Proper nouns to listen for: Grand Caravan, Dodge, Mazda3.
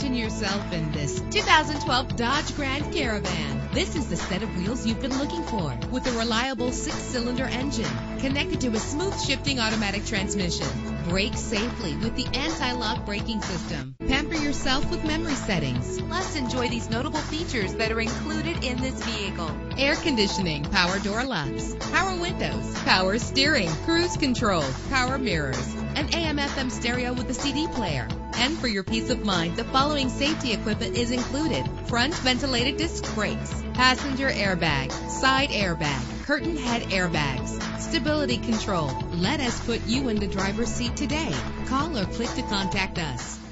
Imagine yourself in this 2012 Dodge Grand Caravan. This is the set of wheels you've been looking for, with a reliable 6-cylinder engine connected to a smooth shifting automatic transmission. Brake safely with the anti-lock braking system. Pamper yourself with memory settings. Plus, enjoy these notable features that are included in this vehicle: air conditioning, power door locks, power windows, power steering, cruise control, power mirrors, an AM/FM stereo with a CD player. And for your peace of mind, the following safety equipment is included: front ventilated disc brakes, passenger airbag, side airbag, curtain head airbags, stability control. Let us put you in the driver's seat today. Call or click to contact us.